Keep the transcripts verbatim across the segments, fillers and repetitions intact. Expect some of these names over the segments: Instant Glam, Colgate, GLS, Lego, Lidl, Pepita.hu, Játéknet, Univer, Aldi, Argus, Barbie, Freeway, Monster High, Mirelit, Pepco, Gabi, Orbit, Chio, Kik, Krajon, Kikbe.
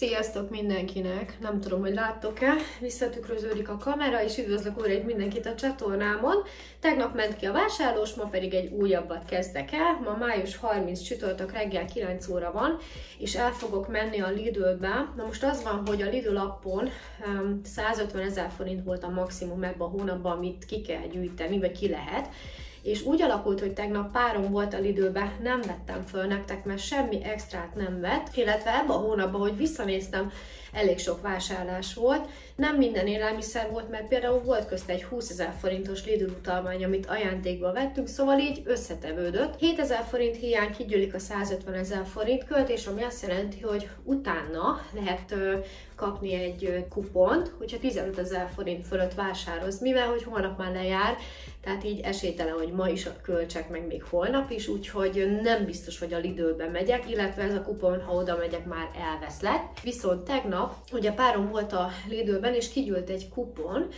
Sziasztok mindenkinek! Nem tudom, hogy láttok-e, visszatükröződik a kamera, és üdvözlök újra itt mindenkit a csatornámon. Tegnap ment ki a vásárlós, ma pedig egy újabbat kezdek el. Ma május harmincadika csütörtök reggel kilenc óra van, és el fogok menni a Lidlbe. Na most az van, hogy a Lidl appon százötven ezer forint volt a maximum ebben a hónapban, amit ki kell gyűjteni, vagy ki lehet. És úgy alakult, hogy tegnap párom volt a Lidlben, nem vettem föl nektek, mert semmi extrát nem vett, illetve ebben a hónapban, hogy visszanéztem, elég sok vásárlás volt. Nem minden élelmiszer volt, mert például volt közt egy húszezer forintos Lidl utalmány, amit ajándékba vettünk, szóval így összetevődött. hétezer forint hiány kigyűlik a százötven ezer forint költés, ami azt jelenti, hogy utána lehet kapni egy kupont, hogyha tizenöt ezer forint fölött vásárolsz, mivel hogy holnap már lejár, tehát így esélytelen, hogy ma is költsek, meg még holnap is, úgyhogy nem biztos, hogy a Lidlbe megyek, illetve ez a kupon, ha oda megyek, már elvesz lett. Viszont tegnap, ugye párom volt a Lidlben, és kigyűlt egy kupon, uh,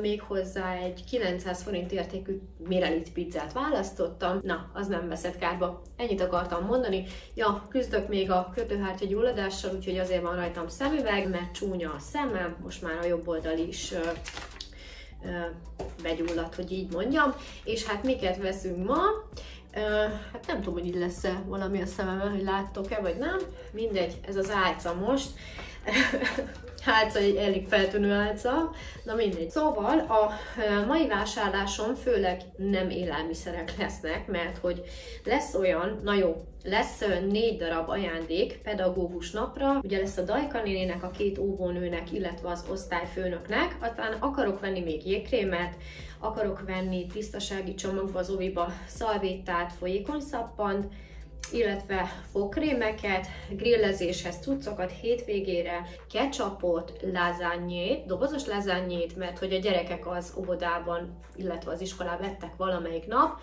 méghozzá egy kilencszáz forint értékű Mirelit pizzát választottam. Na, az nem veszett kárba. Ennyit akartam mondani. Ja, küzdök még a kötőhártya gyulladással, úgyhogy azért van rajtam szemüveg, mert csúnya a szemem, most már a jobb oldal is uh, begyulladt, hogy így mondjam, és hát miket veszünk ma? Hát nem tudom, hogy így lesz-e valami a szememben, hogy láttok-e, vagy nem. Mindegy, ez az álca most. Álca egy elég feltűnő álca, na mindegy. Szóval a mai vásárlásom főleg nem élelmiszerek lesznek, mert hogy lesz olyan, na jó, lesz négy darab ajándék pedagógus napra, ugye lesz a Dajka nénének, a két óvónőnek, illetve az osztályfőnöknek, aztán akarok venni még jégkrémet, akarok venni tisztasági csomagba, az óviba szalvétát, folyékony szappant, illetve fogkrémeket, grillezéshez cuccokat hétvégére, ketchupot, lázányét, dobozos lázányét, mert hogy a gyerekek az óvodában, illetve az iskolában vettek valamelyik nap,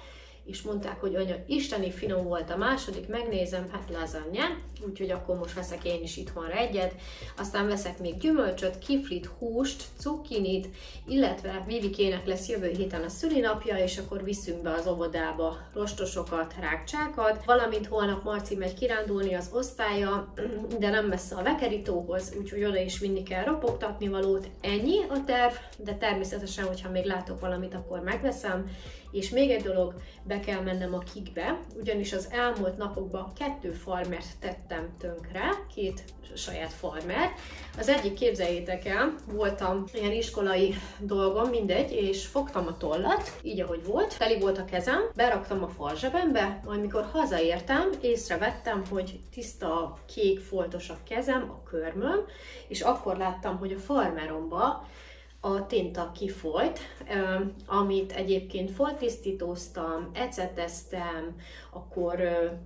és mondták, hogy anya, isteni finom volt a második, megnézem, hát lázányát, úgyhogy akkor most veszek én is itthonra egyet, aztán veszek még gyümölcsöt, kiflit, húst, cukkinit, illetve Vivikének lesz jövő héten a szülinapja, és akkor viszünk be az óvodába rostosokat, rákcsákat, valamint holnap Marci megy kirándulni az osztálya, de nem messze a vekerítóhoz, úgyhogy oda is vinni kell ropogtatni valót, ennyi a terv, de természetesen, hogyha még látok valamit, akkor megveszem. És még egy dolog, be kell mennem a Kikbe, ugyanis az elmúlt napokban kettő farmert tettem tönkre, két saját farmert. Az egyik, képzeljétek el, voltam ilyen iskolai dolgom, mindegy, és fogtam a tollat, így ahogy volt, teli volt a kezem, beraktam a farzsebembe, majd mikor hazaértem, észrevettem, hogy tiszta a kék foltos a kezem, a körmöm, és akkor láttam, hogy a farmeromba a tinta kifolyt, amit egyébként foltisztítoztam, eceteztem, akkor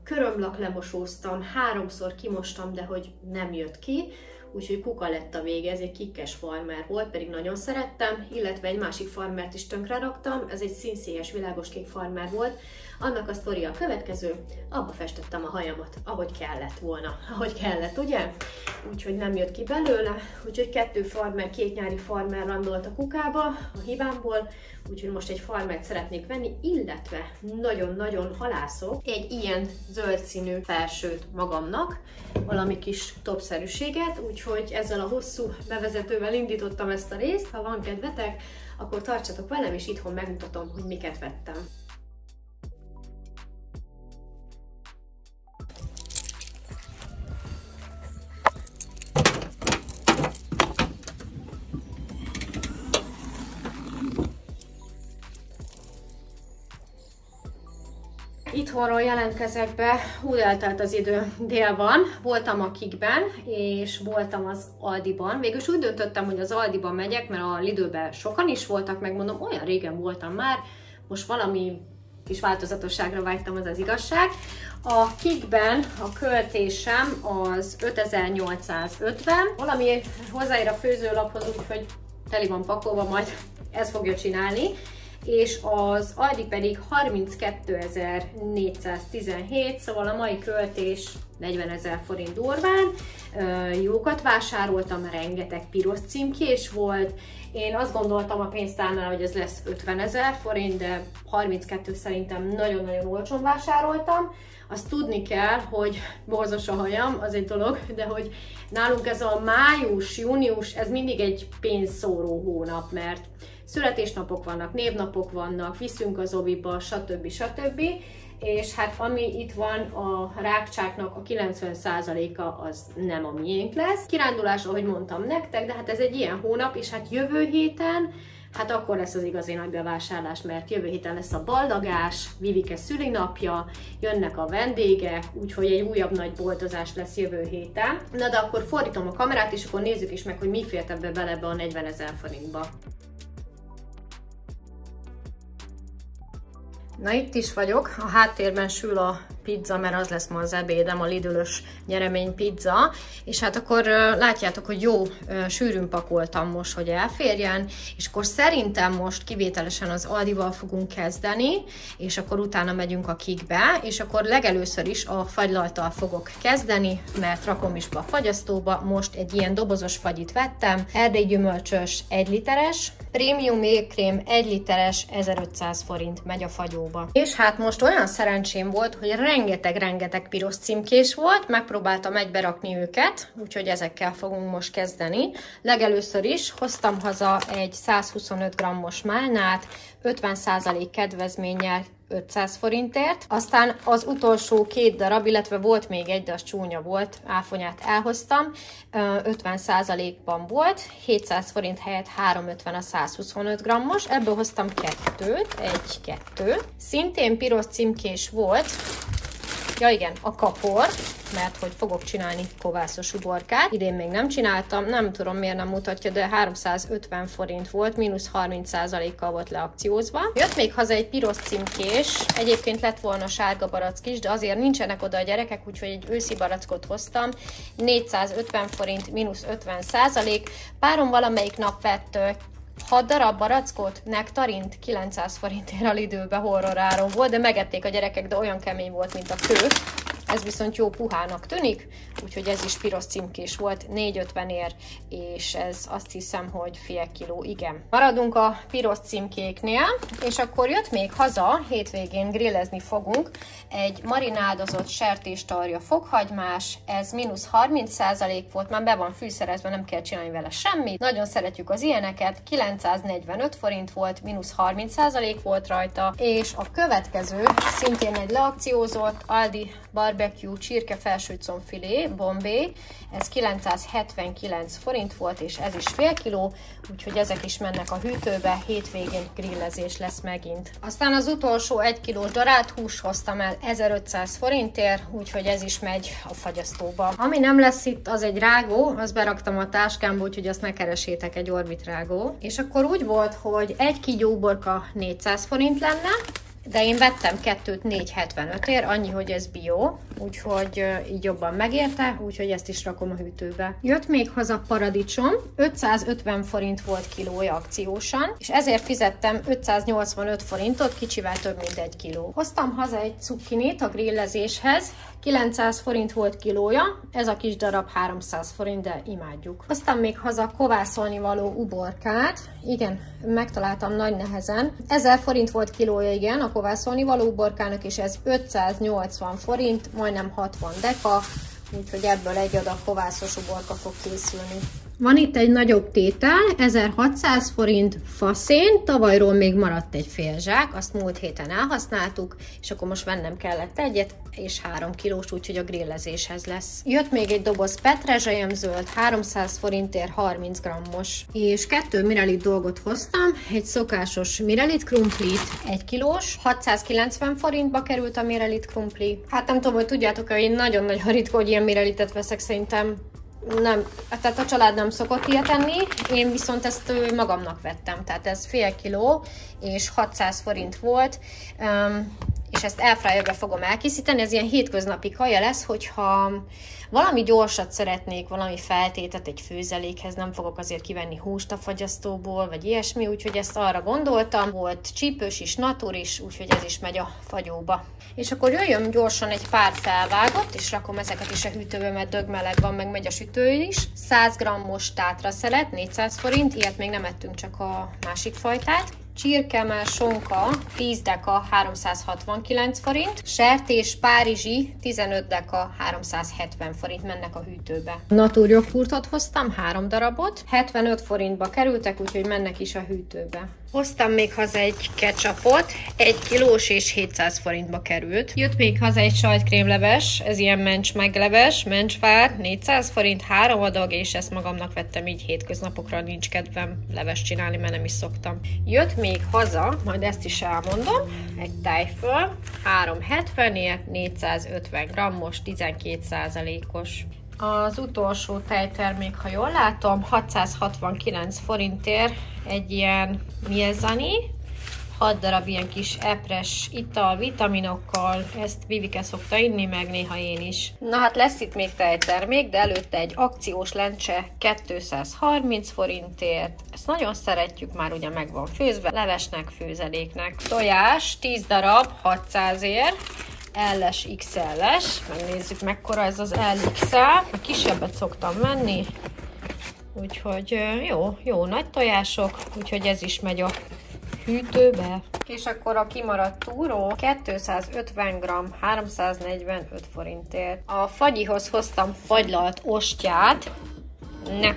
körömlak lemosóztam, háromszor kimostam, de hogy nem jött ki, úgyhogy kuka lett a vége, ez egy kikkes farmer volt, pedig nagyon szerettem, illetve egy másik farmert is tönkre raktam, ez egy színszínes, világoskék farmer volt, annak a sztoria a következő, abba festettem a hajamat, ahogy kellett volna, ahogy kellett, ugye? Úgyhogy nem jött ki belőle, úgyhogy kettő farmer, két nyári farmer landolt a kukába, a hibámból, úgyhogy most egy farmert szeretnék venni, illetve nagyon-nagyon halászok egy ilyen zöld színű felsőt magamnak, valami kis topszerűséget, úgyhogy ezzel a hosszú bevezetővel indítottam ezt a részt, ha van kedvetek, akkor tartsatok velem, és itthon megmutatom, hogy miket vettem. Itthonról jelentkezek be, hú, eltelt az idő, dél van, voltam a Kikben, és voltam az Aldiban. Végülis úgy döntöttem, hogy az Aldiban megyek, mert a Lidlben sokan is voltak, megmondom, olyan régen voltam már, most valami kis változatosságra vágytam, az az igazság. A Kikben a költésem az ötezer-nyolcszázötven, valami hozzáér a főzőlaphoz, úgyhogy teli van pakolva, majd ez fogja csinálni. És az Aldi pedig harminckétezer-négyszáztizenhét, szóval a mai költés negyvenezer forint durván. Jókat vásároltam, rengeteg piros címkés volt. Én azt gondoltam a pénztárnál, hogy ez lesz ötvenezer forint, de harminckettő szerintem nagyon-nagyon olcsón vásároltam. Azt tudni kell, hogy borzos a hajam, az egy dolog, de hogy nálunk ez a május, június, ez mindig egy pénzszóró hónap, mert születésnapok vannak, névnapok vannak, viszünk az oviba, stb. Stb. És hát ami itt van, a rákcsáknak a kilencven százaléka az nem a miénk lesz. Kirándulás, ahogy mondtam nektek, de hát ez egy ilyen hónap, és hát jövő héten, hát akkor lesz az igazi nagy bevásárlás, mert jövő héten lesz a ballagás, Vivike szülinapja, jönnek a vendégek, úgyhogy egy újabb nagy boltozás lesz jövő héten. Na de akkor fordítom a kamerát, és akkor nézzük is meg, hogy mi fért ebbe bele ebbe a negyvenezer forintba. Na itt is vagyok, a háttérben sül a pizza, mert az lesz ma az ebédem, a Lidl-ös nyeremény pizza, és hát akkor látjátok, hogy jó sűrűn pakoltam most, hogy elférjen, és akkor szerintem most kivételesen az Aldival fogunk kezdeni, és akkor utána megyünk a Kikbe, és akkor legelőször is a fagylalttal fogok kezdeni, mert rakom is be a fagyasztóba, most egy ilyen dobozos fagyit vettem, erdélyi gyümölcsös egy literes, prémium ékkrém egy literes, ezerötszáz forint megy a fagyóba. És hát most olyan szerencsém volt, hogy rengeteg-rengeteg piros címkés volt, megpróbáltam egyberakni őket, úgyhogy ezekkel fogunk most kezdeni. Legelőször is hoztam haza egy százhuszonöt grammos málnát, ötven százalék kedvezménnyel ötszáz forintért, aztán az utolsó két darab, illetve volt még egy, de az csúnya volt, áfonyát elhoztam, ötven százalékban volt, hétszáz forint helyett háromszázötven a százhuszonöt grammos, ebből hoztam kettőt, egy-kettő, szintén piros címkés volt, ja igen, a kapor, mert hogy fogok csinálni kovászos uborkát. Idén még nem csináltam, nem tudom miért nem mutatja, de háromszázötven forint volt, mínusz harminc százalékkal volt leakciózva. Jött még haza egy piros címkés, egyébként lett volna sárga barack is, de azért nincsenek oda a gyerekek, úgyhogy egy őszi barackot hoztam. négyszázötven forint, mínusz ötven százalék. Párom valamelyik nap vett hat darab barackot, nektarint kilencszáz forintért a Lidlbe horroráron volt, de megették a gyerekek, de olyan kemény volt, mint a kő. Ez viszont jó puhának tűnik, úgyhogy ez is piros címkés volt, négyszázötvenért, és ez azt hiszem, hogy fél kiló, igen. Maradunk a piros címkéknél, és akkor jött még haza, hétvégén grillezni fogunk, egy marinádozott sertéstarja fokhagymás, ez mínusz harminc százalék volt, már be van fűszerezve, nem kell csinálni vele semmit. Nagyon szeretjük az ilyeneket, kilencszáznegyvenöt forint volt, mínusz harminc százalék volt rajta, és a következő, szintén egy leakciózott Aldi barbecue csirke felsőcombfilé, bombé, ez kilencszázhetvenkilenc forint volt, és ez is fél kiló, úgyhogy ezek is mennek a hűtőbe, hétvégén grillezés lesz megint. Aztán az utolsó egy kilós darált hús hoztam el ezerötszáz forintért, úgyhogy ez is megy a fagyasztóba. Ami nem lesz itt, az egy rágó, azt beraktam a táskámba, úgyhogy azt ne keresétek, egy Orbit rágó. És akkor úgy volt, hogy egy kígyóborka négyszáz forint lenne, de én vettem kettőt négyszázhetvenötért, annyi, hogy ez bio, úgyhogy így jobban megérte, úgyhogy ezt is rakom a hűtőbe. Jött még haza paradicsom, ötszázötven forint volt kilója akciósan, és ezért fizettem ötszáznyolcvanöt forintot, kicsivel több mint egy kiló. Hoztam haza egy cukkinét a grillezéshez, kilencszáz forint volt kilója, ez a kis darab háromszáz forint, de imádjuk. Hoztam még haza kovászolni való uborkát, igen, megtaláltam nagy nehezen, ezer forint volt kilója, igen, a kovászolni való uborkának, és ez ötszáznyolcvan forint, majdnem hatvan deka, úgyhogy ebből egy adag kovászos uborka fog készülni. Van itt egy nagyobb tétel, ezerhatszáz forint faszén, tavalyról még maradt egy fél zsák, azt múlt héten elhasználtuk, és akkor most vennem kellett egyet, és három kilós, úgyhogy a grillezéshez lesz. Jött még egy doboz petrezselyem zöld, háromszáz forintért harminc grammos, és kettő Mirelit dolgot hoztam, egy szokásos Mirelit krumplit, egy kilós, hatszázkilencven forintba került a Mirelit krumpli. Hát nem tudom, hogy tudjátok, hogy én nagyon-nagyon ritka, hogy ilyen Mirelitet veszek, szerintem nem, tehát a család nem szokott ilyet enni, én viszont ezt magamnak vettem, tehát ez fél kiló, és hatszáz forint volt, és ezt Air fryerbe fogom elkészíteni, ez ilyen hétköznapi kaja lesz, hogyha valami gyorsat szeretnék, valami feltétet egy főzelékhez, nem fogok azért kivenni húst a fagyasztóból, vagy ilyesmi, úgyhogy ezt arra gondoltam, volt csípős is, natur is, úgyhogy ez is megy a fagyóba. És akkor jöjjön gyorsan egy pár felvágott, és rakom ezeket is a hűtőbe, mert dögmeleg van, meg megy a sütő is. száz grammos tátraszelet, négyszáz forint, ilyet még nem ettünk, csak a másik fajtát. Csirkemell, sonka, tíz deka háromszázhatvankilenc forint, sertés párizsi tizenöt deka háromszázhetven forint mennek a hűtőbe. Natur joghurtot hoztam, három darabot, hetvenöt forintba kerültek, úgyhogy mennek is a hűtőbe. Hoztam még haza egy ketchupot, egy kilós és hétszáz forintba került. Jött még haza egy sajtkrémleves, ez ilyen mencs megleves, mencsvár, négyszáz forint, három adag, és ezt magamnak vettem, így hétköznapokra nincs kedvem leves csinálni, mert nem is szoktam. Jött még haza, majd ezt is elmondom, egy tejföl, háromszázhetvenért négyszázötven grammos, tizenkét százalékos. Az utolsó tejtermék, ha jól látom, hatszázhatvankilenc forintért egy ilyen miezani, hat darab ilyen kis epres ital, vitaminokkal, ezt Vivike szokta inni, meg néha én is. Na hát lesz itt még tejtermék, de előtte egy akciós lencse kétszázharminc forintért. Ezt nagyon szeretjük, már ugye meg van főzve, levesnek, főzeléknek. Tojás tíz darab, hatszázért. el es, iksz el es, megnézzük mekkora ez az el iksz el, kisebbet szoktam venni, úgyhogy jó, jó nagy tojások, úgyhogy ez is megy a hűtőbe. És akkor a kimaradt túró kétszázötven gramm háromszáznegyvenöt forintért. A fagyihoz hoztam fagylalt ostyát, ne!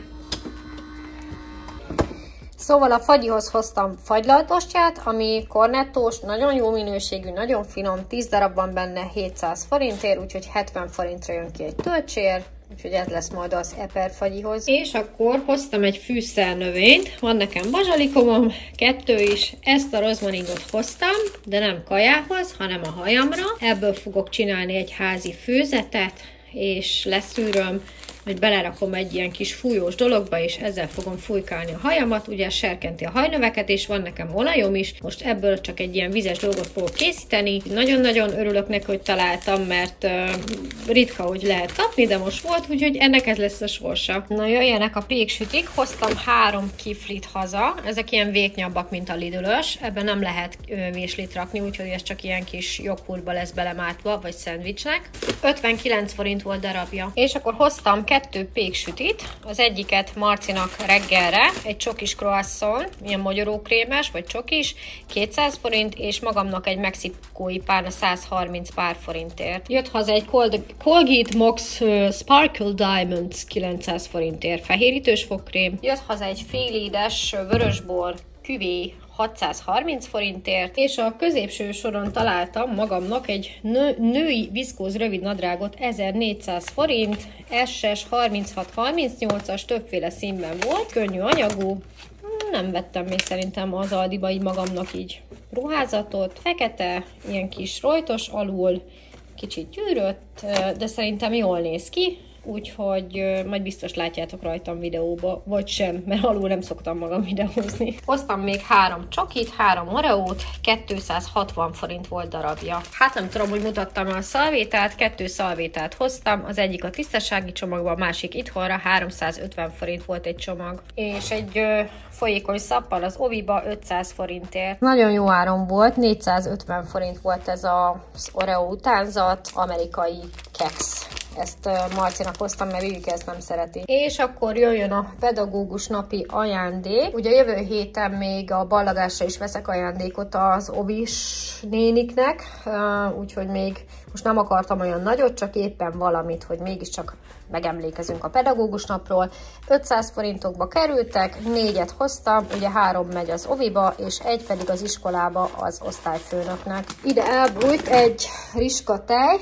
Szóval a fagyihoz hoztam fagylalt ostyát, ami kornettós, nagyon jó minőségű, nagyon finom, tíz darab van benne hétszáz forintért, úgyhogy hetven forintra jön ki egy töltsér, úgyhogy ez lesz majd az eperfagyihoz. És akkor hoztam egy fűszernövényt, van nekem bazsalikomom, kettő is, ezt a rozmaringot hoztam, de nem kajához, hanem a hajamra. Ebből fogok csinálni egy házi főzetet, és leszűröm, hogy belerakom egy ilyen kis fújós dologba, és ezzel fogom fújkálni a hajamat, ugye serkenti a hajnöveket, és van nekem olajom is, most ebből csak egy ilyen vizes dolgot fogok készíteni. Nagyon-nagyon örülök neki, hogy találtam, mert uh, ritka, hogy lehet kapni, de most volt, úgyhogy ennek ez lesz a sorsa. Na jöjjenek a péksütik, hoztam három kiflit haza, ezek ilyen végnyabbak, mint a Lidl-ös, ebben nem lehet uh, véslit rakni, úgyhogy ez csak ilyen kis joghurtba lesz belemátva, vagy szendvicsnek. ötvenkilenc forint volt darabja. És akkor hoztam kettő péksütit, az egyiket Marcinak reggelre, egy csokis croissant, ilyen magyarókrémes, vagy csokis, kétszáz forint, és magamnak egy mexikói párna száz harminc pár forintért. Jött haza egy Colgate Mox Sparkle Diamonds kilencszáz forintért, fehérítős fogkrém. Jött haza egy félédes vörösbor küvé hatszázharminc forintért, és a középső soron találtam magamnak egy nő, női viszkóz rövid nadrágot, ezernégyszáz forint, es es harminchat harmincnyolcas, többféle színben volt, könnyű anyagú, nem vettem még szerintem az Aldiba így magamnak így ruházatot, fekete, ilyen kis rojtos alul, kicsit gyűrött, de szerintem jól néz ki, úgyhogy majd biztos látjátok rajtam videóba, vagy sem, mert alul nem szoktam magam videózni. Hoztam még három csokit, három oreót, kétszázhatvan forint volt darabja. Hát nem tudom, hogy mutattam a szalvétát, kettő szalvétát hoztam, az egyik a tisztasági csomagban, a másik itthonra, háromszázötven forint volt egy csomag. És egy ö, folyékony szappal az oviba ötszáz forintért. Nagyon jó áron volt, négyszázötven forint volt ez az oreó utánzat, amerikai keksz. Ezt Marcinak hoztam, mert Vivike ezt nem szereti. És akkor jöjjön a pedagógus napi ajándék. Ugye jövő héten még a ballagásra is veszek ajándékot az ovis néniknek, úgyhogy még most nem akartam olyan nagyot, csak éppen valamit, hogy mégiscsak megemlékezünk a pedagógus napról. ötszáz forintokba kerültek, négyet hoztam, ugye három megy az oviba, és egy pedig az iskolába az osztályfőnöknek. Ide elbújt egy riska tej,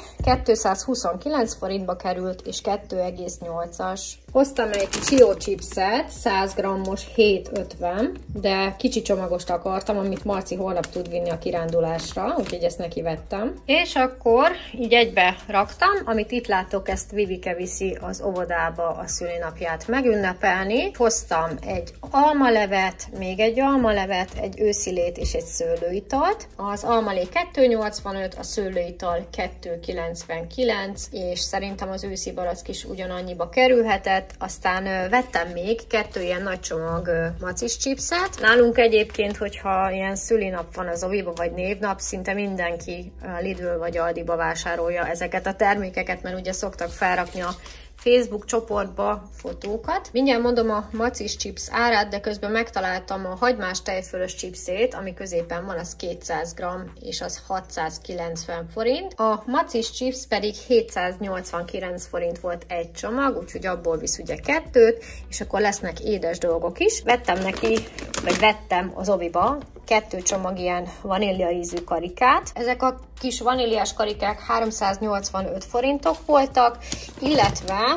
kétszázhuszonkilenc forintba került, és kettő egész nyolcas. Hoztam egy Chio chipset, száz grammos, hét ötven, de kicsi csomagost akartam, amit Marci holnap tud vinni a kirándulásra, úgyhogy ezt neki vettem. És akkor így egybe raktam, amit itt látok, ezt Vivike viszi az óvodába a szülinapját megünnepelni. Hoztam egy almalevet, még egy almalevet, egy őszilét és egy szőlőitalt. Az almalé kettő nyolcvanöt, a szőlőital kettő kilencvenkilenc, és szerintem az őszi barack is ugyanannyiba kerülhetett. Aztán vettem még kettő ilyen nagy csomag macis chipset. Nálunk egyébként, hogyha ilyen szülinap van az oviba, vagy névnap, szinte mindenki Lidl vagy Aldiba vásárolja ezeket a termékeket, mert ugye szoktak felrakni a Facebook csoportba fotókat. Mindjárt mondom a macis chips árát, de közben megtaláltam a hagymás tejfölös chipsét, ami középen van, az kétszáz gramm, és az hatszázkilencven forint. A macis chips pedig hétszáznyolcvankilenc forint volt egy csomag, úgyhogy abból visz ugye kettőt, és akkor lesznek édes dolgok is. Vettem neki, vagy vettem az oviba kettő csomag ilyen vanília ízű karikát. Ezek a kis vaníliás karikák háromszáznyolcvanöt forintok voltak, illetve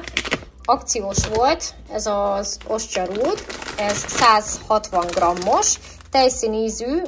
akciós volt ez az ostjarúd, ez százhatvan grammos, tejszínízű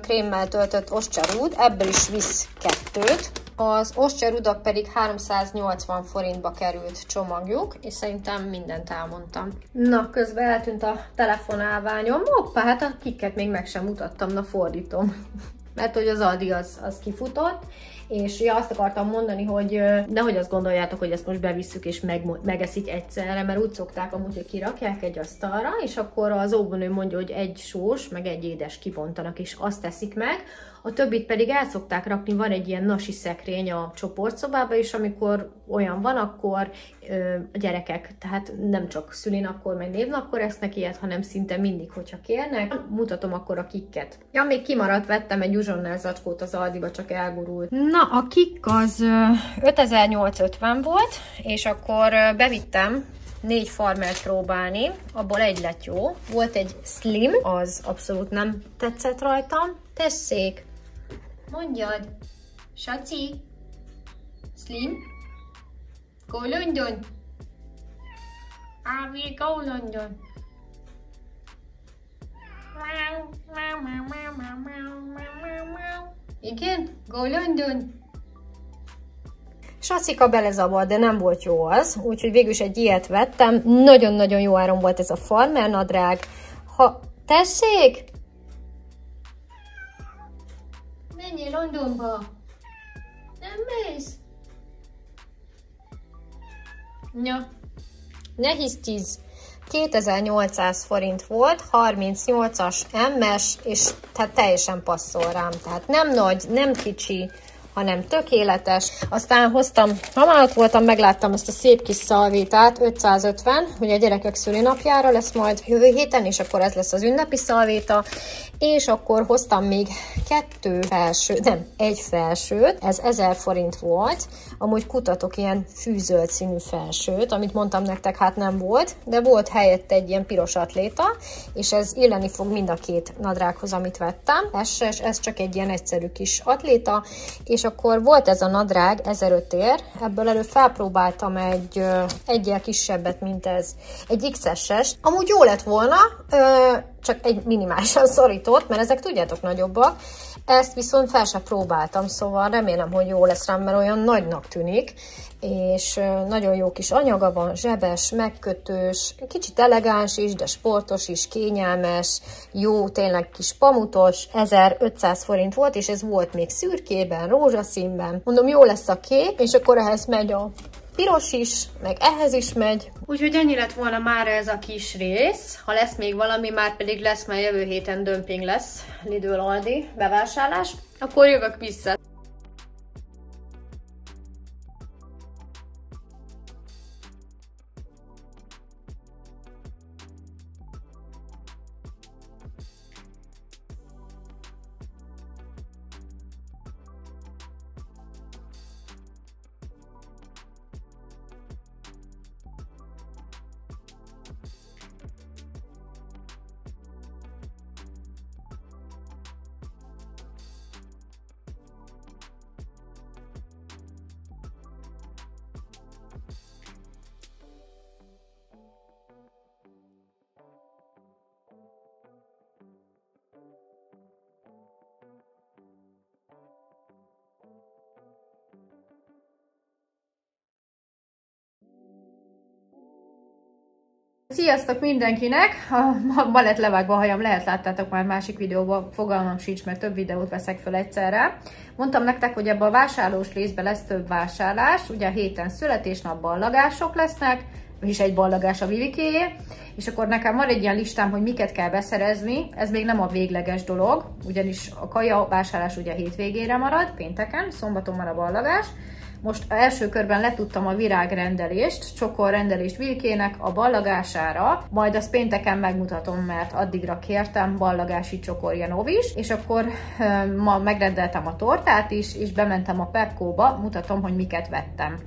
krémmel töltött ostjarúd, ebből is visz kettőt. Az ostyarudak pedig háromszáznyolcvan forintba került csomagjuk, és szerintem mindent elmondtam. Na, közben eltűnt a telefonálványom. Hoppá, hát a kiket még meg sem mutattam, na fordítom. Mert hogy az Aldi az, az kifutott, és ja, azt akartam mondani, hogy nehogy azt gondoljátok, hogy ezt most bevisszük és meg, megeszik egyszerre, mert úgy szokták amúgy, hogy kirakják egy asztalra, és akkor az óvónő mondja, hogy egy sós, meg egy édes kibontanak, és azt teszik meg. A többit pedig el szokták rakni, van egy ilyen nasi szekrény a csoportszobában, és amikor olyan van, akkor ö, a gyerekek, tehát nem csak szülinakkor, meg névnakkor esznek ilyet, hanem szinte mindig, hogyha kérnek. Mutatom akkor a kikket. Ja, még kimaradt, vettem egy uzsonnál zacskót az Aldiba, csak elgurult. Na, a kik az ötezer-nyolcszázötven volt, és akkor bevittem négy farmert próbálni, abból egy lett jó. Volt egy slim, az abszolút nem tetszett rajtam. Tessék! Mondjad! Saci! Slim! Go London! I will go London! Igen? Go London! Sacika belezavar, de nem volt jó az, úgyhogy végülis egy ilyet vettem. Nagyon-nagyon jó áron volt ez a farmer nadrág. Ha... Tessék! Menjél Londonba! Nem mész? Ja. Ne hisztíz! kétezer-nyolcszáz forint volt, harmincnyolcas em es, és tehát teljesen passzol rám. Tehát nem nagy, nem kicsi, hanem tökéletes. Aztán hoztam, ha már ott voltam, megláttam ezt a szép kis szalvétát, ötszázötven, ugye a gyerekek szülinapjára lesz majd jövő héten, és akkor ez lesz az ünnepi szalvéta, és akkor hoztam még kettő felső, nem, egy felsőt, ez ezer forint volt, amúgy kutatok ilyen fűzöld színű felsőt, amit mondtam nektek, hát nem volt, de volt helyett egy ilyen piros atléta, és ez illeni fog mind a két nadrághoz, amit vettem, ez, ez csak egy ilyen egyszerű kis atléta, és és akkor volt ez a nadrág, ezeröt ér, ebből előbb felpróbáltam egy egyel kisebbet, mint ez, egy iksz es-es. Amúgy jó lett volna, csak egy minimálisan szorított, mert ezek tudjátok nagyobbak, ezt viszont fel sem próbáltam, szóval remélem, hogy jó lesz rám, mert olyan nagynak tűnik, és nagyon jó kis anyaga van, zsebes, megkötős, kicsit elegáns is, de sportos is, kényelmes, jó, tényleg kis pamutos, ezerötszáz forint volt, és ez volt még szürkében, rózsaszínben. Mondom, jó lesz a kép, és akkor ehhez megy a piros is, meg ehhez is megy. Úgyhogy ennyi lett volna már ez a kis rész. Ha lesz még valami, már pedig lesz, mert jövő héten dömping lesz, Lidl Aldi bevásárlás, akkor jövök vissza. Sziasztok mindenkinek! Ma lett levágva a hajam, lehet láttátok már másik videóban, fogalmam sincs, mert több videót veszek fel egyszerre. Mondtam nektek, hogy ebben a vásárlós részben lesz több vásárlás, ugye a héten születésnap ballagások lesznek, és egy ballagás a Vilikéjé, és akkor nekem van egy ilyen listám, hogy miket kell beszerezni, ez még nem a végleges dolog, ugyanis a kaja vásárlás ugye hétvégére marad, pénteken, szombaton van a ballagás, Most a első körben letudtam a virágrendelést, csokorrendelést Vilkének a ballagására, majd azt pénteken megmutatom, mert addigra kértem ballagási csokorjanov is, és akkor ma megrendeltem a tortát is, és bementem a Pepcóba, mutatom, hogy miket vettem.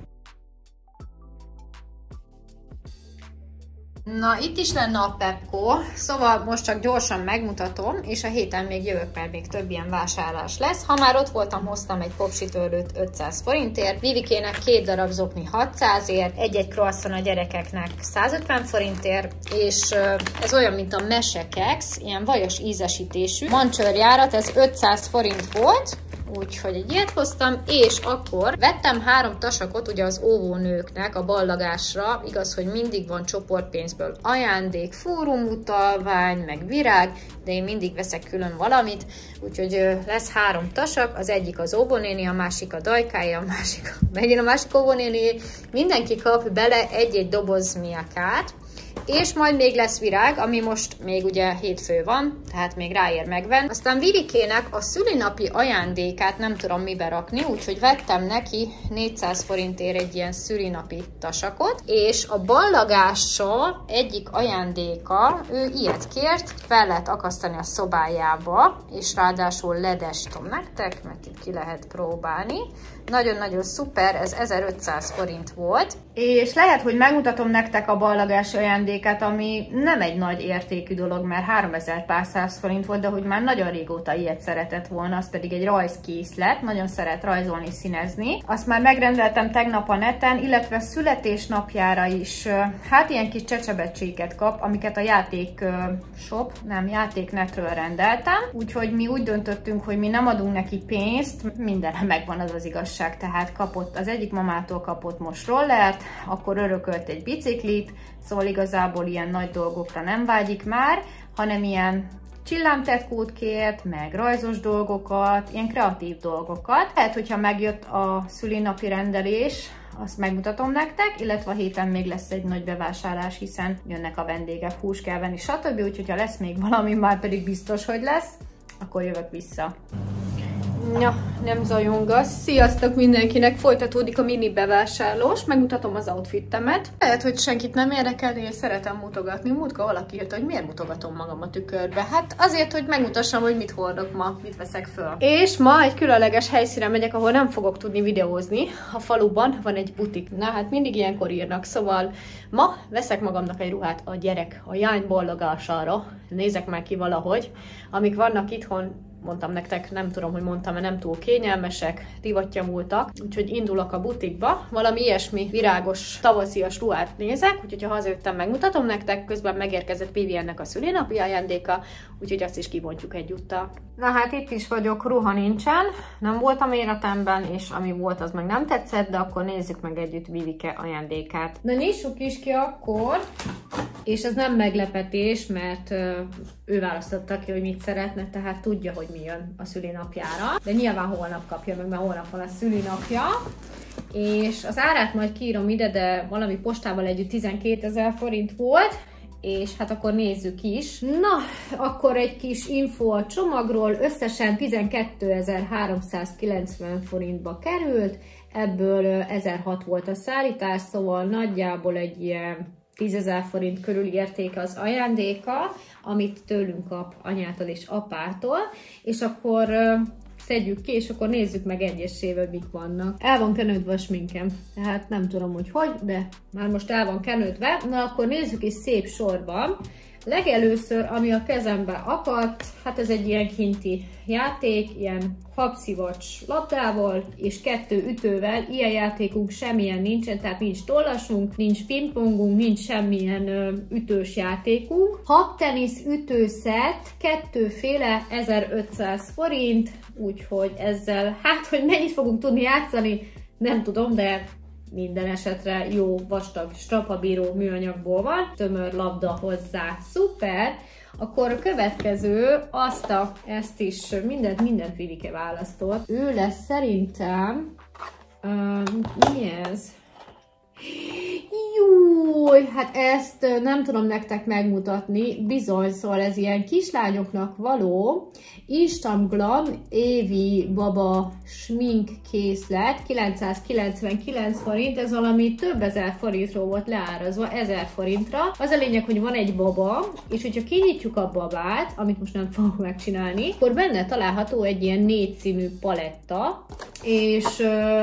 Na, itt is lenne a Pepco, szóval most csak gyorsan megmutatom, és a héten még jövök, mert még több ilyen vásárlás lesz. Ha már ott voltam, hoztam egy popsitörlőt ötszáz forintért, Vivikének két darab zokni hatszázért, egy-egy croissant a gyerekeknek száz ötven forintért, és ez olyan, mint a mesekex, ilyen vajas ízesítésű. Mancsőrjárat, ez ötszáz forint volt, úgyhogy egy ilyet hoztam, és akkor vettem három tasakot ugye az óvónőknek a ballagásra, igaz, hogy mindig van csoportpénzből ajándék, fórumutalvány, meg virág, de én mindig veszek külön valamit, úgyhogy lesz három tasak, az egyik az óvónéni, a másik a dajkája, a másik megint a másik óvónéni, mindenki kap bele egy-egy doboz miakát, és majd még lesz virág, ami most még ugye hétfő van, tehát még ráér megvenni. Aztán Vivikének a szülinapi ajándékát nem tudom mibe rakni, úgyhogy vettem neki négyszáz forintért egy ilyen szülinapi tasakot, és a ballagással egyik ajándéka, ő ilyet kért, fel lehet akasztani a szobájába, és ráadásul ledestom nektek, mert itt ki lehet próbálni. Nagyon-nagyon szuper, ez ezerötszáz forint volt. És lehet, hogy megmutatom nektek a ballagás ajándékát, ami nem egy nagy értékű dolog, mert háromezer-pár száz forint volt, de hogy már nagyon régóta ilyet szeretett volna, az pedig egy rajzkészlet, nagyon szeret rajzolni, színezni. Azt már megrendeltem tegnap a neten, illetve születésnapjára is, hát ilyen kis csecsebecséket kap, amiket a játék shop, nem, játéknetről rendeltem, úgyhogy mi úgy döntöttünk, hogy mi nem adunk neki pénzt, mindenre megvan az az igazság. Tehát kapott, az egyik mamától kapott most rollert, akkor örökölt egy biciklit, szóval igazából ilyen nagy dolgokra nem vágyik már, hanem ilyen csillámtetkót kért, meg rajzos dolgokat, ilyen kreatív dolgokat. Lehet, hogyha megjött a szülinapi rendelés, azt megmutatom nektek, illetve a héten még lesz egy nagy bevásárlás, hiszen jönnek a vendégek, hús kell venni, stb. Úgyhogy ha lesz még valami, már pedig biztos, hogy lesz, akkor jövök vissza. Ja, nem zajongasz. Sziasztok mindenkinek! Folytatódik a mini bevásárlós, megmutatom az outfittemet. Lehet, hogy senkit nem érdekelni, és szeretem mutogatni. Múltkor valaki írta, hogy miért mutogatom magam a tükörbe. Hát azért, hogy megmutassam, hogy mit hordok ma, mit veszek föl. És ma egy különleges helyszínre megyek, ahol nem fogok tudni videózni. A faluban van egy butik. Na hát mindig ilyenkor írnak, szóval ma veszek magamnak egy ruhát a gyerek, a jány ballagására. Nézek már ki valahogy. Amik vannak itthon, mondtam nektek, nem tudom, hogy mondtam, mert nem túl kényelmesek, divattyamultak, úgyhogy indulok a butikba, valami ilyesmi virágos, tavaszias ruhát nézek, úgyhogy ha hazajöttem, megmutatom nektek, közben megérkezett Viviennek a szülinapi ajándéka, úgyhogy azt is kibontjuk egyúttal. Na hát itt is vagyok, ruha nincsen, nem voltam életemben, és ami volt, az meg nem tetszett, de akkor nézzük meg együtt Vivike ajándékát. Na nyissuk is ki akkor, és ez nem meglepetés, mert ő választotta ki, hogy mit szeretne, tehát tudja, hogy mi jön a szülinapjára. De nyilván holnap kapja meg, mert holnap van a szülinapja. És az árát majd kiírom ide, de valami postával együtt tizenkét ezer forint volt, és hát akkor nézzük is. Na, akkor egy kis info a csomagról, összesen tizenkétezer-háromszázkilencven forintba került, ebből ezerhat volt a szállítás, szóval nagyjából egy ilyen tízezer forint körül értéke az ajándéka, amit tőlünk kap anyától és apától, és akkor szedjük ki, és akkor nézzük meg egyesével, mik vannak. El van kenődve a sminkem, tehát nem tudom, hogy hogy, de már most el van kenődve. Na akkor nézzük is szép sorban. Legelőször, ami a kezembe akadt, hát ez egy ilyen kinti játék, ilyen habszivacs labdával és kettő ütővel, ilyen játékunk semmilyen nincsen, tehát nincs tollasunk, nincs pingpongunk, nincs semmilyen ö, ütős játékunk. Habtenisz ütőszett, kettőféle, ezerötszáz forint, úgyhogy ezzel, hát hogy mennyit fogunk tudni játszani, nem tudom, de minden esetre jó vastag strapabíró műanyagból van, tömör labda hozzá, szuper! Akkor a következő, azt a, ezt is mindent, mindent Vivike választott. Ő lesz szerintem, uh, mi ez? Jó, Fúj, hát ezt nem tudom nektek megmutatni, bizony, szóval ez ilyen kislányoknak való Instant Glam évi baba smink készlet, kilencszázkilencvenkilenc forint, ez valami több ezer forintról volt leárazva, ezer forintra. Az a lényeg, hogy van egy baba, és hogyha kinyitjuk a babát, amit most nem fogok megcsinálni, akkor benne található egy ilyen négy színű paletta, és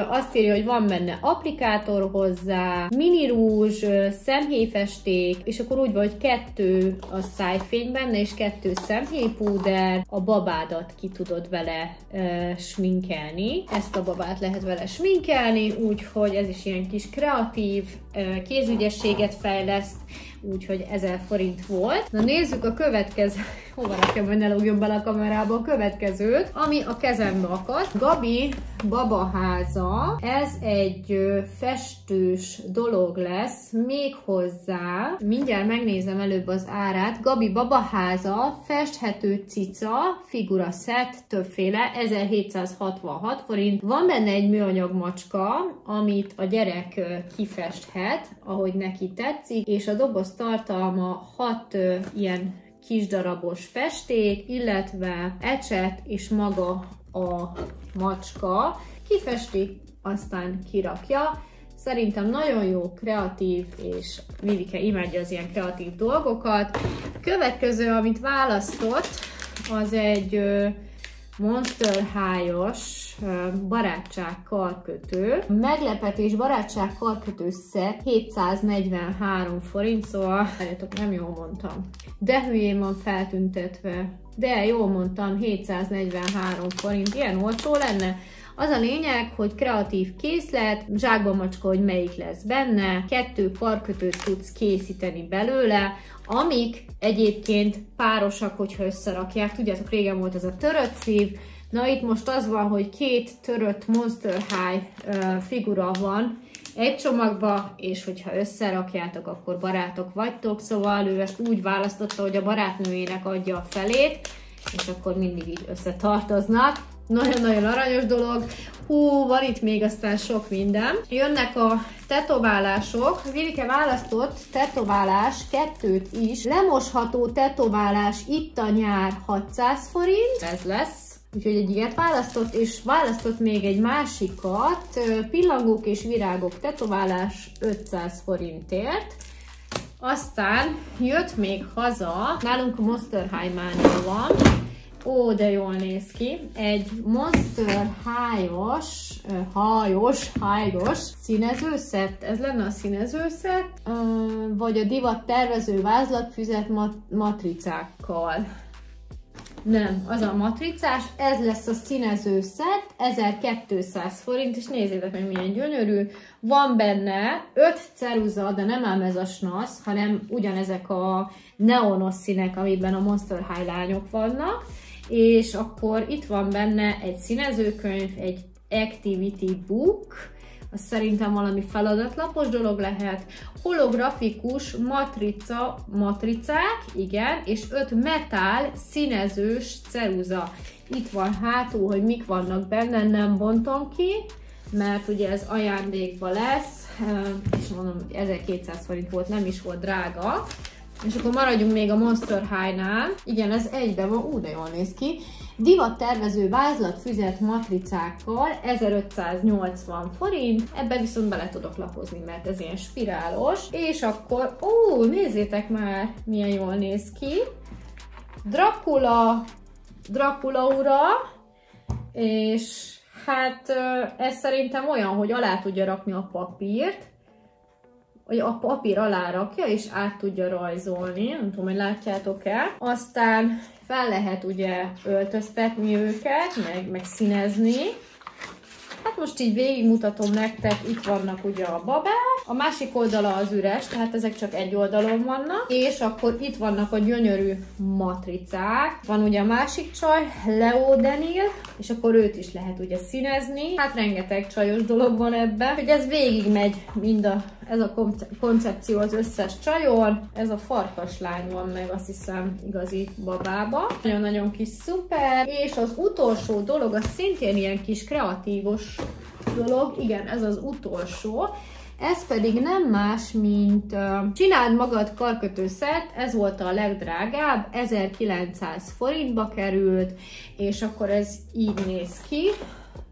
azt írja, hogy van benne applikátor hozzá, mini rúzs, szemhéjfesték, és akkor úgy van, hogy kettő a szájfény benne, és kettő szemhéjpúder, a babádat ki tudod vele e, sminkelni. Ezt a babát lehet vele sminkelni, úgyhogy ez is ilyen kis kreatív e, kézügyességet fejleszt, úgyhogy ezer forint volt. Na nézzük a következő, hova nekem, hogy ne lógjon bele a kamerába, a következőt, ami a kezembe akadt. Gabi babaháza, ez egy festős dolog lesz, még hozzá, mindjárt megnézem előbb az árát, Gabi babaháza, festhető cica, figura szett, többféle, ezerhétszázhatvanhat forint. Van benne egy műanyag macska, amit a gyerek kifesthet, ahogy neki tetszik, és a doboz tartalma hat ö, ilyen kis darabos festék, illetve ecset és maga a macska. Kifesti, aztán kirakja. Szerintem nagyon jó, kreatív, és Vivike imádja az ilyen kreatív dolgokat. Következő, amit választott, az egy ö, Monster High-os barátság karkötő. Meglepetés barátság karkötő szett hétszáznegyvenhárom forint, szóval nem jól mondtam. De hülyén van feltüntetve. De jól mondtam, hétszáznegyvenhárom forint, ilyen olcsó lenne. Az a lényeg, hogy kreatív készlet, zsákba macska, hogy melyik lesz benne, kettő karkötőt tudsz készíteni belőle, amik egyébként párosak, hogyha összerakják. Tudjátok, régen volt ez a törött szív, na itt most az van, hogy két törött Monster High uh, figura van egy csomagba, és hogyha összerakjátok, akkor barátok vagytok, szóval ő ezt úgy választotta, hogy a barátnőjének adja a felét, és akkor mindig így összetartoznak. Nagyon-nagyon aranyos dolog. Hú, van itt még aztán sok minden. Jönnek a tetoválások. Vivike választott tetoválás kettőt is. Lemosható tetoválás, itt a nyár, hatszáz forint. Ez lesz. Úgyhogy egy ilyet választott, és választott még egy másikat. Pillangók és virágok tetoválás ötszáz forintért. Aztán jött még haza. Nálunk Monster High mánia van. Ó, de jól néz ki. Egy Monster High-os, hajos, hajos színezőszett. Ez lenne a színezőszett, vagy a divat tervező vázlatfüzet mat matricákkal. Nem, az a matricás, ez lesz a színezőszett, ezerkétszáz forint, és nézzétek meg, milyen gyönyörű. Van benne öt ceruza, de nem ám ez a snasz, hanem ugyanezek a neonos színek, amiben a Monster High lányok vannak, és akkor itt van benne egy színezőkönyv, egy activity book, az szerintem valami feladatlapos dolog lehet, holografikus matrica, matricák, igen, és öt metál színezős ceruza. Itt van hátul, hogy mik vannak benne, nem bontom ki, mert ugye ez ajándékba lesz, és mondom, hogy ezerkétszáz forint volt, nem is volt drága. És akkor maradjunk még a Monster High-nál. Igen, ez egyben van, úgy de jól néz ki. Divattervező vázlatfüzet matricákkal, ezerötszáznyolcvan forint. Ebbe viszont bele tudok lapozni, mert ez ilyen spirálos. És akkor, ó, nézzétek már, milyen jól néz ki. Dracula, Dracula ura, és hát ez szerintem olyan, hogy alá tudja rakni a papírt, hogy a papír alá rakja, és át tudja rajzolni, nem tudom, hogy látjátok-e. Aztán fel lehet ugye öltöztetni őket, meg, meg színezni. Hát most így végigmutatom nektek, itt vannak ugye a babák, a másik oldala az üres, tehát ezek csak egy oldalon vannak, és akkor itt vannak a gyönyörű matricák, van ugye a másik csaj, Leo Denil, és akkor őt is lehet ugye színezni, hát rengeteg csajos dolog van ebben, hogy ez végigmegy mind a, ez a koncepció az összes csajon, ez a farkaslány van meg, azt hiszem, igazi babába, nagyon-nagyon kis szuper, és az utolsó dolog, az szintén ilyen kis kreatívos dolog, igen, ez az utolsó, Ez pedig nem más, mint uh, csináld magad karkötőszert, ez volt a legdrágább, ezerkilencszáz forintba került, és akkor ez így néz ki,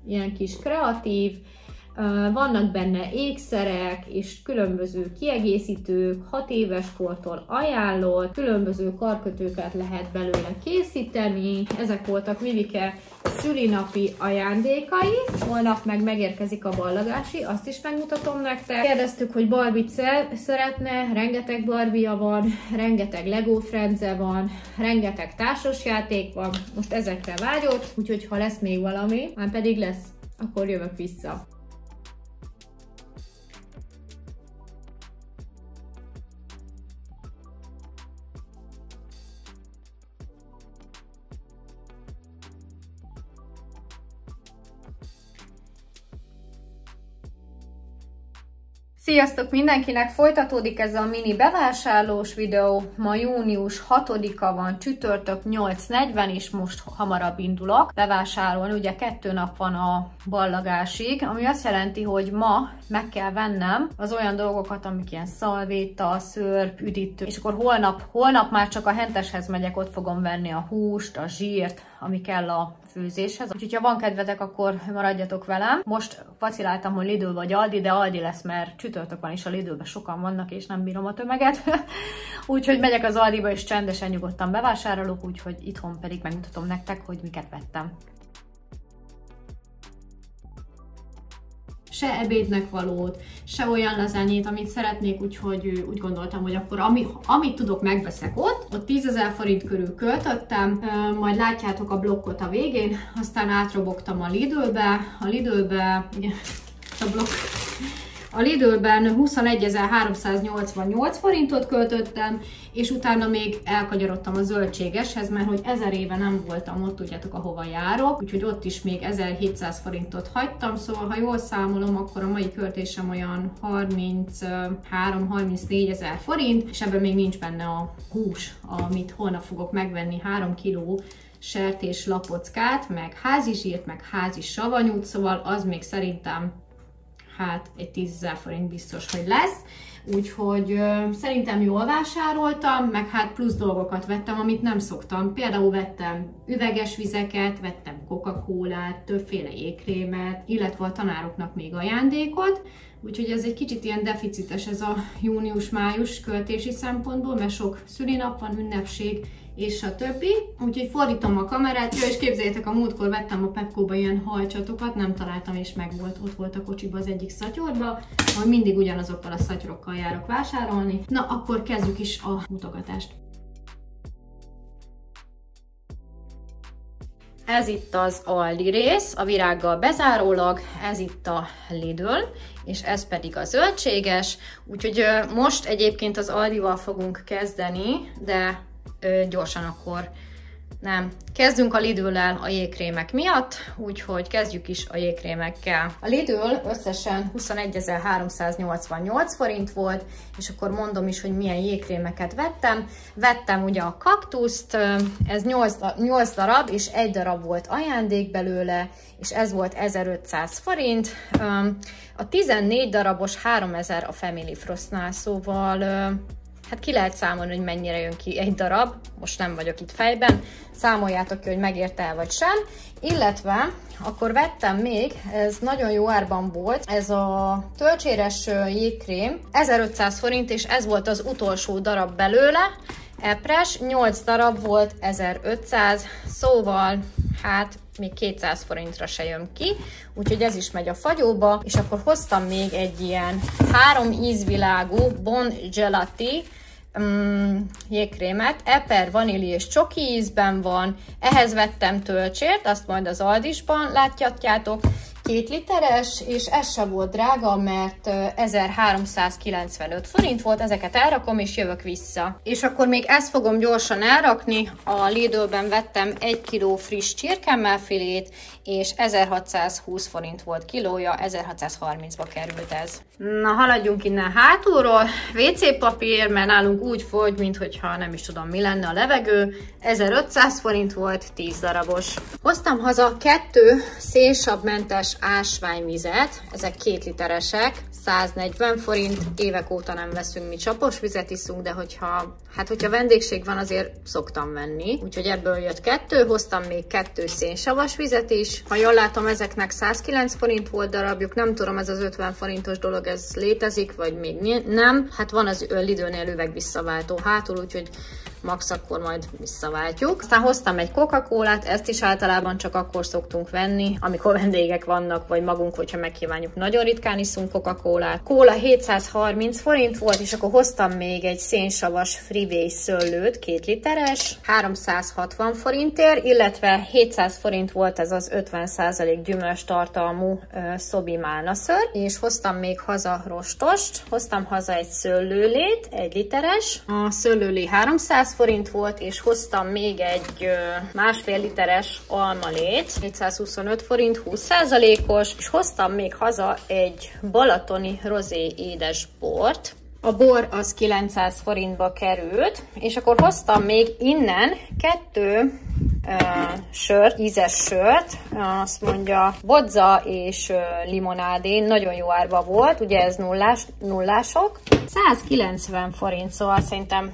ilyen kis kreatív, uh, vannak benne ékszerek és különböző kiegészítők, hat éves kortól ajánlott, különböző karkötőket lehet belőle készíteni, ezek voltak Vivike szülinapi ajándékai, holnap meg megérkezik a ballagási, azt is megmutatom nektek. Kérdeztük, hogy Barbie szeretne, rengeteg Barbie-ja van, rengeteg Lego Friends-e van, rengeteg társasjáték van, most ezekre vágyott, úgyhogy ha lesz még valami, már pedig lesz, akkor jövök vissza. Sziasztok mindenkinek! Folytatódik ez a mini bevásárlós videó. Ma június hatodika van, csütörtök nyolc negyven, és most hamarabb indulok bevásárolni. Ugye kettő nap van a ballagásig, ami azt jelenti, hogy ma meg kell vennem az olyan dolgokat, amik ilyen szalvéta, szörp, üdítő, és akkor holnap, holnap már csak a henteshez megyek, ott fogom venni a húst, a zsírt, ami kell a főzéshez. Úgyhogy ha van kedvetek, akkor maradjatok velem. Most vaciláltam, hogy Lidl vagy Aldi, de Aldi lesz, mert csütörtök van, és a Lidlben sokan vannak, és nem bírom a tömeget. Úgyhogy megyek az Aldiba, és csendesen, nyugodtan bevásárolok, úgyhogy itthon pedig megmutatom nektek, hogy miket vettem. Se ebédnek valót, se olyan lazányét, amit szeretnék, úgyhogy úgy gondoltam, hogy akkor ami, amit tudok, megveszek ott. Ott tízezer forint körül költöttem, majd látjátok a blokkot a végén, aztán átrobogtam a Lidlbe, a Lidlbe, igen, a blokk, a Lidlben huszonegyezer-háromszáznyolcvannyolc forintot költöttem, és utána még elkagyarodtam a zöldségeshez, mert hogy ezer éve nem voltam ott, tudjátok, ahova járok, úgyhogy ott is még ezerhétszáz forintot hagytam, szóval ha jól számolom, akkor a mai költésem olyan harminchárom-harmincnégyezer forint, és ebben még nincs benne a hús, amit holnap fogok megvenni, három kiló sertés lapockát, meg házi zsírt, meg házi savanyút, szóval az még szerintem hát egy tízezer forint biztos, hogy lesz. Úgyhogy ö, szerintem jól vásároltam, meg hát plusz dolgokat vettem, amit nem szoktam. Például vettem üveges vizeket, vettem Coca-Colát, többféle ékrémet, illetve a tanároknak még ajándékot. Úgyhogy ez egy kicsit ilyen deficites ez a június-május költési szempontból, mert sok szülinap van, ünnepség és a többi. Úgyhogy fordítom a kamerát, és képzeljétek, a múltkor vettem a Pepco-ba ilyen hajcsatokat, nem találtam, és meg volt, ott volt a kocsiba az egyik szatyorba, ahol mindig ugyanazokkal a szatyorokkal járok vásárolni. Na, akkor kezdjük is a mutogatást. Ez itt az Aldi rész, a virággal bezárólag, ez itt a Lidl, és ez pedig a zöldséges, úgyhogy most egyébként az Aldival fogunk kezdeni, de Ö, gyorsan akkor nem. Kezdünk a Lidl-lel a jégkrémek miatt, úgyhogy kezdjük is a jégkrémekkel. A Lidl összesen huszonegyezer-háromszáznyolcvannyolc forint volt, és akkor mondom is, hogy milyen jégkrémeket vettem. Vettem ugye a kaktuszt, ez nyolc darab, és egy darab volt ajándék belőle, és ez volt ezerötszáz forint. A tizennégy darabos háromezer a Family Frostnál, szóval hát ki lehet számolni, hogy mennyire jön ki egy darab, most nem vagyok itt fejben, számoljátok ki, hogy megérte el vagy sem. Illetve akkor vettem még, ez nagyon jó árban volt, ez a tölcséres jégkrém, ezerötszáz forint, és ez volt az utolsó darab belőle, epres, nyolc darab volt, ezerötszáz, szóval hát még kétszáz forintra se jön ki, úgyhogy ez is megy a fagyóba, és akkor hoztam még egy ilyen három ízvilágú Bon Jelly um, jégkrémet, eper, vaníli és csoki ízben van, ehhez vettem tölcsért, azt majd az Aldisban látjátok, két literes, és ez sem volt drága, mert ezerháromszázkilencvenöt forint volt, ezeket elrakom, és jövök vissza. És akkor még ezt fogom gyorsan elrakni, a Lidlben vettem egy kiló friss csirkemellfilét, és ezerhatszázhúsz forint volt kilója, ezerhatszázharmincba került ez. Na, haladjunk innen hátulról, vé cé papír, mert nálunk úgy fogy, mintha nem is tudom, mi lenne a levegő, ezerötszáz forint volt, tíz darabos. Hoztam haza kettő szénsavmentes ásványvizet, ezek két literesek, száznegyven forint, évek óta nem veszünk mi csapos vizet, iszunk, de hogyha, hát hogyha vendégség van, azért szoktam venni. Úgyhogy ebből jött kettő, hoztam még kettő szénsavas vizet is. Ha jól látom, ezeknek százkilenc forint volt darabjuk, nem tudom, ez az ötven forintos dolog, ez létezik, vagy még nem. Hát van az Lidl-nél üveg visszaváltó hátul, úgyhogy max akkor majd visszaváltjuk. Aztán hoztam egy Coca-Colát, ezt is általában csak akkor szoktunk venni, amikor vendégek vannak, vagy magunk, hogyha megkívánjuk. Nagyon ritkán iszunk Coca-Colát. Kóla hétszázharminc forint volt, és akkor hoztam még egy szénsavas Freeway szőlőt, két literes, háromszázhatvan forintért, illetve hétszáz forint volt ez az ötven százalék gyümölcs tartalmú szobimálnaször, és hoztam még haza rostost, hoztam haza egy szőlőlét, egy literes, a szőlőlé háromszáz forint volt, és hoztam még egy ö, másfél literes almalét, négyszázhuszonöt forint, húsz százalékos, és hoztam még haza egy balatoni rozé édes bort. A bor az kilencszáz forintba került, és akkor hoztam még innen kettő ö, sört, ízes sört, azt mondja vodza és ö, limonádé, nagyon jó árba volt, ugye ez nullás, nullások, százkilencven forint, szóval szerintem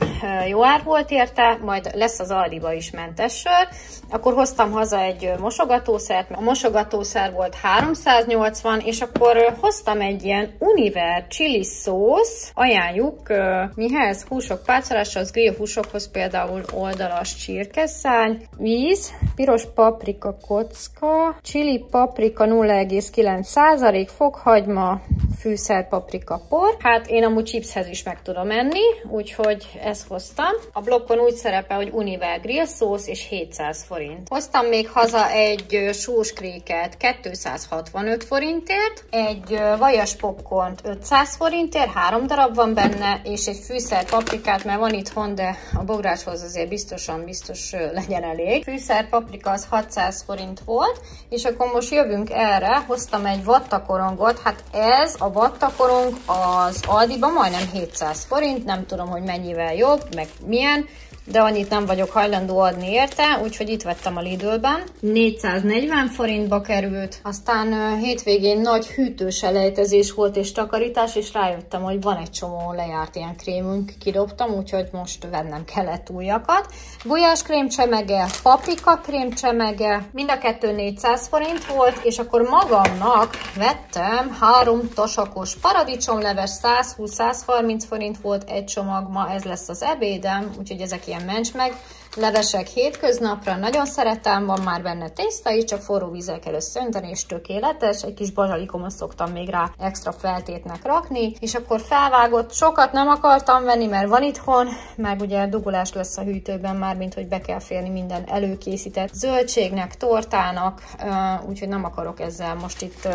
jó ár volt érte, majd lesz az Aldiba is mentes sör. Akkor hoztam haza egy mosogatószert, a mosogatószer volt háromszáznyolcvan, és akkor hoztam egy ilyen Univer chili szósz, ajánljuk mihez? Húsok pácoláshoz, grillhúsokhoz, például oldalas csirkeszány, víz, piros paprika kocka, chili paprika nulla egész kilenc százalék, fokhagyma, fűszerpaprika por. Hát én amúgy chipshez is meg tudom enni, úgyhogy ezt hoztam. A blokkon úgy szerepel, hogy Univer grill szósz és hétszáz forint. Hoztam még haza egy sóskréket kétszázhatvanöt forintért, egy vajas popcornt ötszáz forintért, három darab van benne, és egy fűszerpaprikát, mert van itthon, de a bográcshoz azért biztosan biztos legyen elég. Fűszerpaprika az hatszáz forint volt, és akkor most jövünk erre, hoztam egy vattakorongot, hát ez a vattakorong az Aldiban majdnem hétszáz forint, nem tudom, hogy mennyivel jobb, meg milyen, de annyit nem vagyok hajlandó adni érte, úgyhogy itt vettem a Lidlben. négyszáznegyven forintba került, aztán hétvégén nagy hűtős elejtezés volt és takarítás, és rájöttem, hogy van egy csomó lejárt ilyen krémünk, kidobtam, úgyhogy most vennem kellett újakat. Gulyás krémcsemege, paprika krémcsemege, mind a kettő négyszáz forint volt, és akkor magamnak vettem három tasakos paradicsomleves, százhúsz-százharminc forint volt egy csomag, ma ez lesz az ebédem, úgyhogy ezek ilyen ments meg. Levesek hétköznapra, nagyon szeretem, van már benne tészta is, csak forró vízzel kell összönteni, és tökéletes, egy kis bazsalikomot szoktam még rá extra feltétnek rakni, és akkor felvágott, sokat nem akartam venni, mert van itthon, meg ugye dugulás lesz a hűtőben már, mint hogy be kell férni minden előkészített zöldségnek, tortának, úgyhogy nem akarok ezzel most itt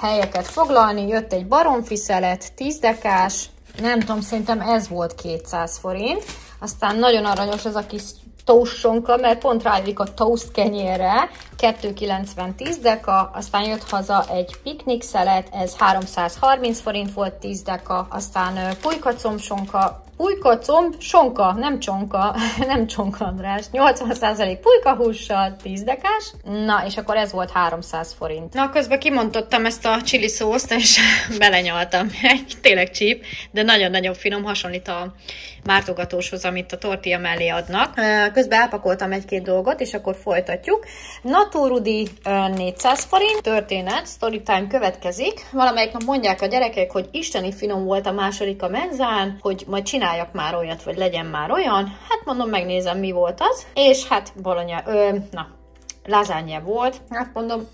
helyeket foglalni. Jött egy baromfiszelet, tíz dekás, nem tudom, szerintem ez volt kétszáz forint. Aztán nagyon aranyos ez a kis toastsonka, mert pont rájövik a toast kenyérre, kettő kilencven tíz deka, aztán jött haza egy piknik szelet, ez háromszázharminc forint volt tíz deka, aztán pulykacombsonka, pulykacombsonka, nem csonka, nem csonka András, nyolcvan százalék pulykahússal, tíz dekás, na és akkor ez volt háromszáz forint. Na közben kimondottam ezt a chili szószt, és belenyaltam egy tényleg csíp, de nagyon-nagyon finom, hasonlít a mártogatóshoz, amit a tortilla mellé adnak. Közben elpakoltam egy-két dolgot, és akkor folytatjuk. Naturudi négyszáz forint, történet, storytime következik. Valamelyik nap mondják a gyerekek, hogy isteni finom volt a második a menzán, hogy majd csináljak már olyat, vagy legyen már olyan. Hát mondom, megnézem, mi volt az. És hát bolonya, ö, na, lazánye volt. Hát mondom,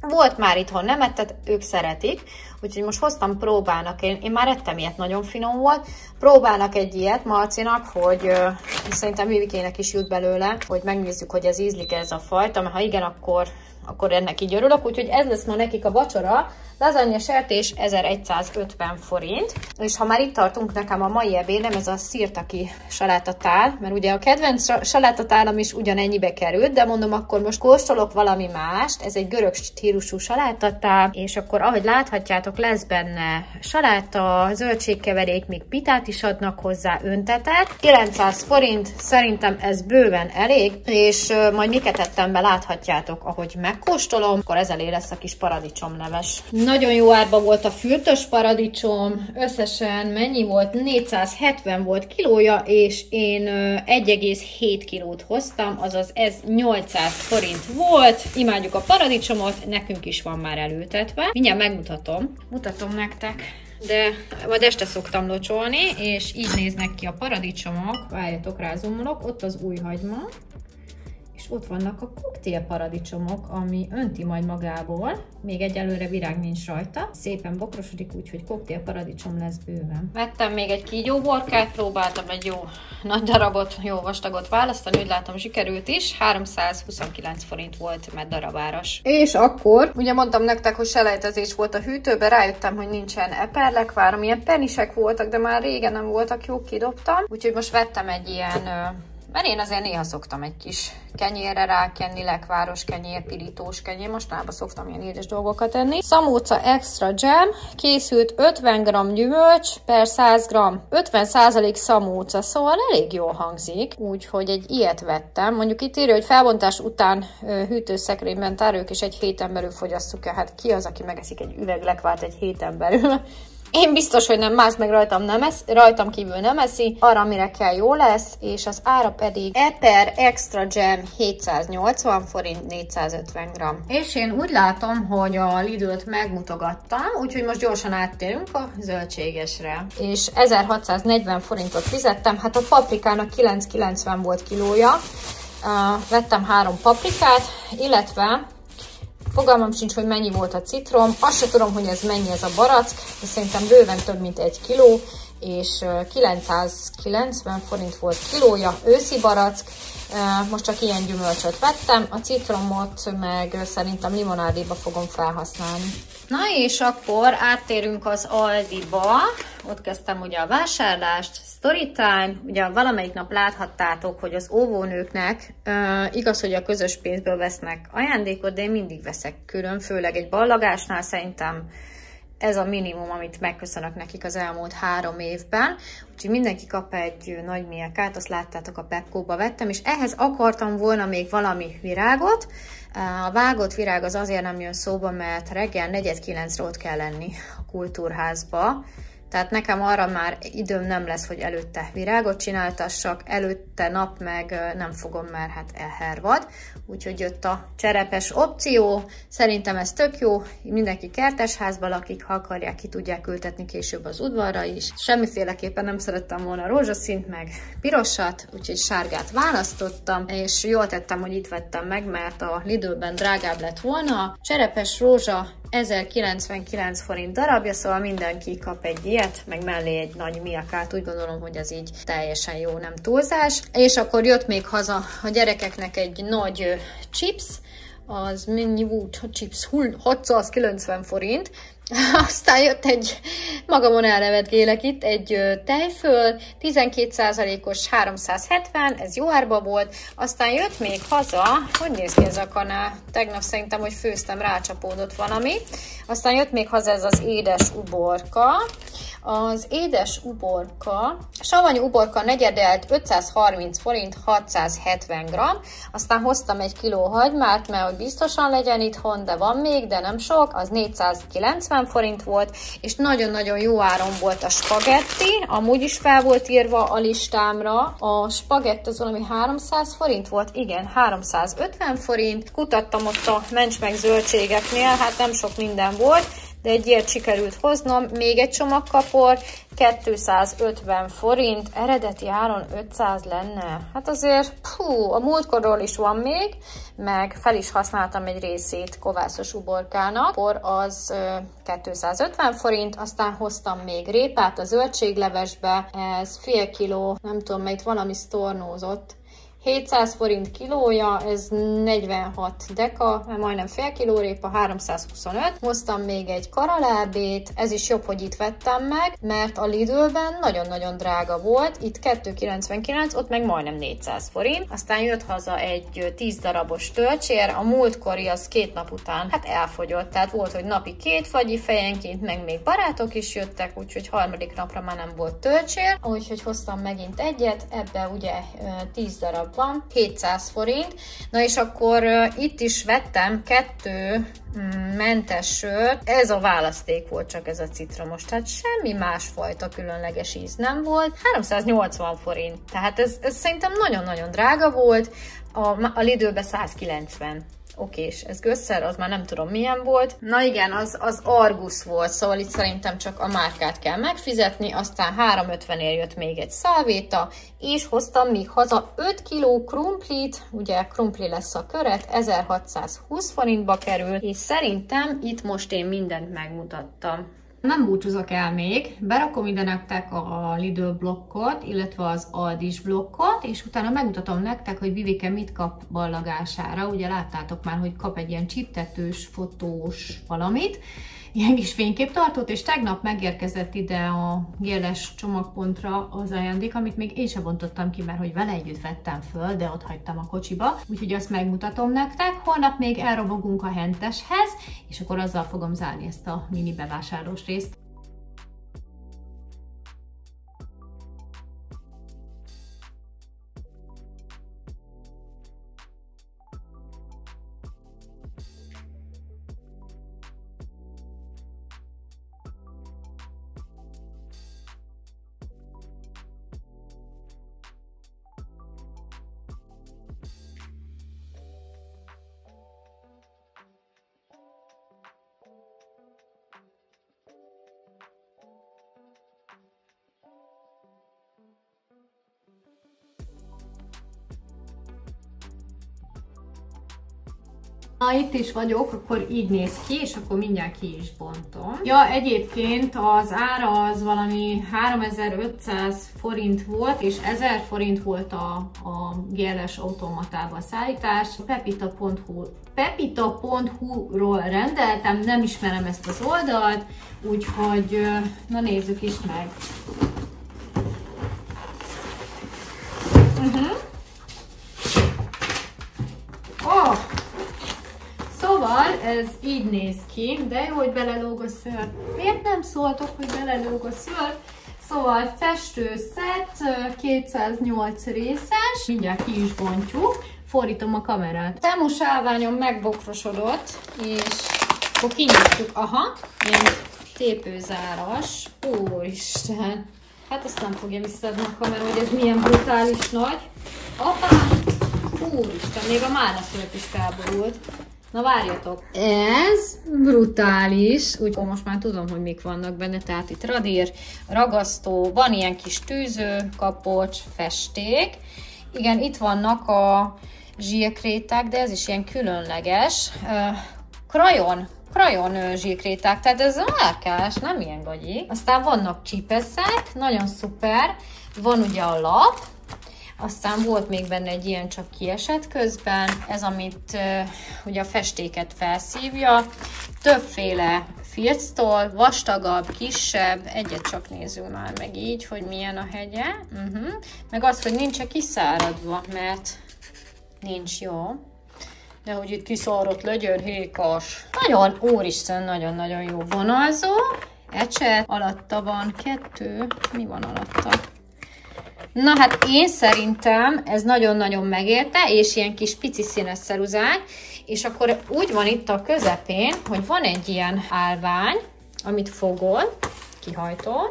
volt már itthon, nem ettet, ők szeretik. Úgyhogy most hoztam próbának, én, én már ettem ilyet, nagyon finom volt. Próbálnak egy ilyet Marcinak, hogy ö, szerintem Vivikének is jut belőle, hogy megnézzük, hogy ez ízlik ez a fajta, mert ha igen, akkor, akkor ennek így örülök. Úgyhogy ez lesz ma nekik a vacsora. Lazanya sertés ezeregyszázötven forint. És ha már itt tartunk, nekem a mai ebédem ez a szirtaki salátatál, mert ugye a kedvenc salátatálam is ugyanennyibe került, de mondom, akkor most kóstolok valami mást. Ez egy görög stílusú salátatál, és akkor ahogy láthatjátok, lesz benne saláta, zöldségkeverék, még pitát is adnak hozzá öntetet. kilencszáz forint, szerintem ez bőven elég, és majd miket ettem be, láthatjátok, ahogy meg megkóstolom, akkor ez elé lesz a kis paradicsom leves. Nagyon jó árba volt a fürtös paradicsom, összesen mennyi volt? négyszázhetven volt kilója, és én egy egész hét kilót hoztam, azaz ez nyolcszáz forint volt. Imádjuk a paradicsomot, nekünk is van már elültetve. Mindjárt megmutatom. Mutatom nektek. De majd este szoktam locsolni, és így néznek ki a paradicsomok. Várjatok, rázumolok, ott az új hagyma, és ott vannak a koktélparadicsomok, ami önti majd magából. Még egyelőre virág nincs rajta. Szépen bokrosodik, úgyhogy koktélparadicsom lesz bőven. Vettem még egy kígyóborkát, próbáltam egy jó nagy darabot, jó vastagot választani, úgy látom sikerült is. háromszázhuszonkilenc forint volt, mert darabáras. És akkor, ugye mondtam nektek, hogy selejtezés volt a hűtőben, rájöttem, hogy nincsen eperlek, várom, ilyen penisek voltak, de már régen nem voltak, jó kidobtam. Úgyhogy most vettem egy ilyen... Mert én azért néha szoktam egy kis kenyérre rákenni, lekváros kenyér, pirítós kenyér, mostanában szoktam ilyen édes dolgokat enni. Szamóca extra jam, készült ötven gramm gyümölcs per száz gramm, ötven százalék szamóca, szóval elég jól hangzik, úgyhogy egy ilyet vettem. Mondjuk itt írja, hogy felbontás után hűtőszekrényben tároljuk, és egy héten belül fogyasszuk el. Hát ki az, aki megeszik egy üveg lekvárt egy héten belül? Én biztos, hogy nem, más meg rajtam, nem esz, rajtam kívül nem eszi, arra mire kell jó lesz, és az ára pedig Eper Extra Jam hétszáznyolcvan forint, négyszázötven gramm. És én úgy látom, hogy a Lidl-t megmutogattam, úgyhogy most gyorsan áttérünk a zöldségesre. És ezerhatszáznegyven forintot fizettem, hát a paprikának kilenc kilencven volt kilója, uh, vettem három paprikát, illetve... Fogalmam sincs, hogy mennyi volt a citrom, azt se tudom, hogy ez mennyi ez a barack, de szerintem bőven több, mint egy kiló, és kilencszázkilencven forint volt kilója, őszi barack, most csak ilyen gyümölcsöt vettem, a citromot meg szerintem limonádéba fogom felhasználni. Na és akkor áttérünk az Aldiba, ott kezdtem ugye a vásárlást, storytime, ugye valamelyik nap láthattátok, hogy az óvónőknek uh, igaz, hogy a közös pénzből vesznek ajándékot, de én mindig veszek külön, főleg egy ballagásnál szerintem ez a minimum, amit megköszönök nekik az elmúlt három évben. Úgyhogy mindenki kap egy nagy mélykát, azt láttátok, a Pepco-ba vettem, és ehhez akartam volna még valami virágot. A vágott virág az azért nem jön szóba, mert reggel negyed kilencre ott kell lenni a kultúrházba. Tehát nekem arra már időm nem lesz, hogy előtte virágot csináltassak, előtte nap meg nem fogom, mert hát elhervad. Úgyhogy jött a cserepes opció, szerintem ez tök jó, mindenki kertesházban lakik, ha akarják, ki tudják ültetni később az udvarra is. Semmiféleképpen nem szerettem volna rózsaszint meg pirosat, úgyhogy sárgát választottam, és jól tettem, hogy itt vettem meg, mert a Lidl-ben drágább lett volna. Cserepes rózsa ezerkilencvenkilenc forint darabja, szóval mindenki kap egy ilyet, meg mellé egy nagy miakát, úgy gondolom, hogy az így teljesen jó, nem túlzás. És akkor jött még haza a gyerekeknek egy nagy chips, az mennyi volt a chips? hatszázkilencven forint. Aztán jött egy, magamon elnevetgélek itt, egy tejföl, tizenkét százalékos háromszázhetven, ez jó árba volt. Aztán jött még haza, hogy néz ki ez a kanál? Tegnap szerintem, hogy főztem, rácsapódott valami. Aztán jött még haza ez az édes uborka. Az édes uborka, savanyú uborka negyedelt ötszázharminc forint, hatszázhetven gramm. Aztán hoztam egy kiló hagymát, mert hogy biztosan legyen itthon, de van még, de nem sok, az négyszázkilencven forint volt, és nagyon-nagyon jó áron volt a spagetti, amúgy is fel volt írva a listámra. A spagetti az valami háromszáz forint volt, igen, háromszázötven forint. Kutattam ott a mencs meg zöldségeknél, hát nem sok minden volt, de egy ilyet sikerült hoznom, még egy csomag kapor, kétszázötven forint, eredeti áron ötszáz lenne. Hát azért, hú, a múltkorról is van még, meg fel is használtam egy részét kovászos uborkának, akkor az kétszázötven forint, aztán hoztam még répát a zöldséglevesbe, ez fél kiló, nem tudom, mert itt valami sztornózott, hétszáz forint kilója, ez negyvenhat deka, majdnem fél kiló répa, háromszázhuszonöt. Hoztam még egy karalábét, ez is jobb, hogy itt vettem meg, mert a Lidl-ben nagyon-nagyon drága volt, itt kettő kilencvenkilenc, ott meg majdnem négyszáz forint. Aztán jött haza egy tíz darabos tölcsér, a múltkori az két nap után hát elfogyott, tehát volt, hogy napi két fagyi fejenként, meg még barátok is jöttek, úgyhogy harmadik napra már nem volt tölcsér, úgyhogy hoztam megint egyet, ebbe ugye tíz darab van, hétszáz forint. Na és akkor itt is vettem kettő mentes sört, ez a választék volt csak ez a citromos, tehát semmi másfajta különleges íz nem volt. háromszáznyolcvan forint, tehát ez, ez szerintem nagyon-nagyon drága volt, a, a Lidlbe százkilencven. Okés, ez gösszer, az már nem tudom milyen volt. Na igen, az, az Argus volt, szóval itt szerintem csak a márkát kell megfizetni, aztán három ötvenért jött még egy szálvéta, és hoztam még haza öt kiló krumplit, ugye krumpli lesz a köret, ezerhatszázhúsz forintba kerül, és szerintem itt most én mindent megmutattam. Nem búcsúzok el még, berakom ide nektek a Lidl blokkot, illetve az Aldis blokkot, és utána megmutatom nektek, hogy Vivike mit kap ballagására. Ugye láttátok már, hogy kap egy ilyen csiptetős, fotós valamit, ilyen kis fényképtartót, és tegnap megérkezett ide a gé el es csomagpontra az ajándék, amit még én sem bontottam ki, mert hogy vele együtt vettem föl, de ott hagytam a kocsiba, úgyhogy azt megmutatom nektek. Holnap még elrobogunk a henteshez, és akkor azzal fogom zárni ezt a mini bevásárlós részt. Na, itt is vagyok, akkor így néz ki, és akkor mindjárt ki is bontom. Ja, egyébként az ára az valami háromezer-ötszáz forint volt, és ezer forint volt a, a gé el es automatába szállítás. Pepita.hu Pepita.hu-ról rendeltem, nem ismerem ezt az oldalt, úgyhogy na nézzük is meg. Uh-huh. Oh! Szóval ez így néz ki, de jó, hogy belelóg a szőr. Miért nem szóltok, hogy belelóg a szőr? Szóval festőszett, kétszáznyolc részes, mindjárt ki is bontjuk, fordítom a kamerát. Temus állványom megbokrosodott, és akkor kinyitjuk, aha, ilyen tépőzáras, úristen, hát azt nem fogja visszadni a kamera, hogy ez milyen brutális nagy. Apá, úristen, még a málnaszőrp is felborult. Na várjatok! Ez brutális, úgyhogy most már tudom, hogy mik vannak benne, tehát itt radír, ragasztó, van ilyen kis tűző, kapocs, festék. Igen, itt vannak a zsilkréták, de ez is ilyen különleges. Krajon, krajon zsilkréták, tehát ez márkás, nem ilyen gagyi. Aztán vannak csipeszek, nagyon szuper, van ugye a lap, aztán volt még benne egy ilyen, csak kiesett közben, ez amit uh, ugye a festéket felszívja, többféle filctól, vastagabb, kisebb, egyet csak nézzünk már meg így, hogy milyen a hegye, uh-huh. Meg az, hogy nincs-e kiszáradva, mert nincs jó, de hogy itt kiszárott legyen, hékas. Nagyon, úristen, nagyon-nagyon jó vonalzó, ecset, alatta van kettő, mi van alatta? Na hát én szerintem ez nagyon-nagyon megérte, és ilyen kis pici színes szeruzák, és akkor úgy van itt a közepén, hogy van egy ilyen állvány, amit fogod, kihajtod,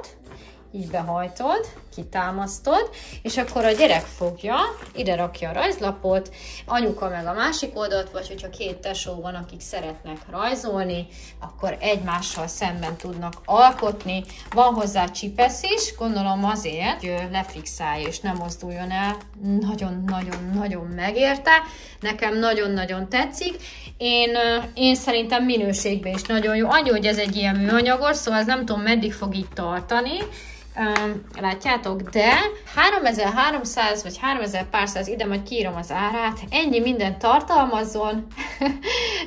így behajtod, kitámasztod, és akkor a gyerek fogja, ide rakja a rajzlapot, anyuka meg a másik oldalt, vagy hogyha két tesó van, akik szeretnek rajzolni, akkor egymással szemben tudnak alkotni. Van hozzá csipesz is, gondolom azért, hogy lefixálja és nem mozduljon el. Nagyon-nagyon-nagyon megérte, nekem nagyon-nagyon tetszik. Én, én szerintem minőségben is nagyon jó. Annyi, hogy ez egy ilyen műanyagos, szóval ez nem tudom, meddig fog így tartani. Um, látjátok, de háromezer-háromszáz vagy háromezer pár száz, ide majd kiírom az árát, ennyi mindent tartalmazzon,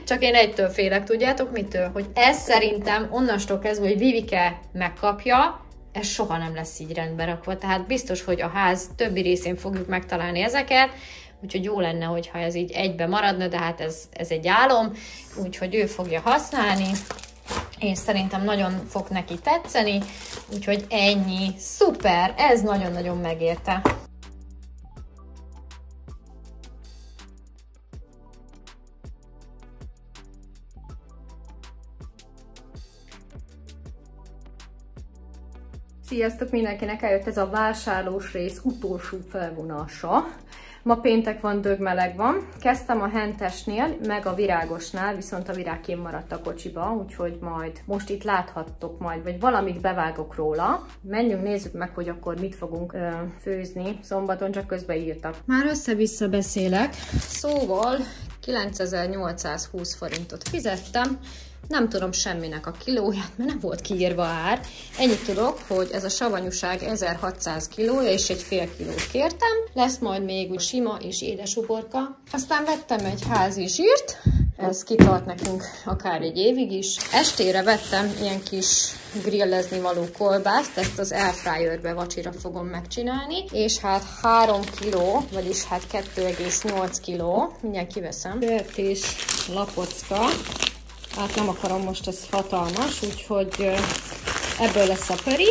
csak én egytől félek, tudjátok mitől? Hogy ez szerintem onnastól kezdve, hogy Vivike megkapja, ez soha nem lesz így rendbe rakva, tehát biztos, hogy a ház többi részén fogjuk megtalálni ezeket, úgyhogy jó lenne, hogyha ez így egybe maradna, de hát ez, ez egy álom, úgyhogy ő fogja használni. Én szerintem nagyon fog neki tetszeni, úgyhogy ennyi. Szuper, ez nagyon-nagyon megérte. Sziasztok mindenkinek, eljött ez a vásárlós rész utolsó felvonása. Ma péntek van, dögmeleg van. Kezdtem a hentesnél, meg a virágosnál, viszont a virágként maradt a kocsiba, úgyhogy majd most itt láthattok majd, vagy valamit bevágok róla. Menjünk, nézzük meg, hogy akkor mit fogunk ö, főzni szombaton, csak közben írtak. Már össze-vissza beszélek. Szóval kilencezer-nyolcszázhúsz forintot fizettem. Nem tudom semminek a kilóját, mert nem volt kiírva ár. Ennyit tudok, hogy ez a savanyúság ezerhatszáz kilója, és egy fél kilót kértem. Lesz majd még sima és édes uborka. Aztán vettem egy házi zsírt, ez kitart nekünk akár egy évig is. Estére vettem ilyen kis grillezni való kolbászt, ezt az air fryerbe vacsira fogom megcsinálni, és hát három kiló, vagyis hát kettő egész nyolc kiló, mindjárt kiveszem. Töltés lapocka. Hát nem akarom most, ez hatalmas, úgyhogy ebből lesz a pöri,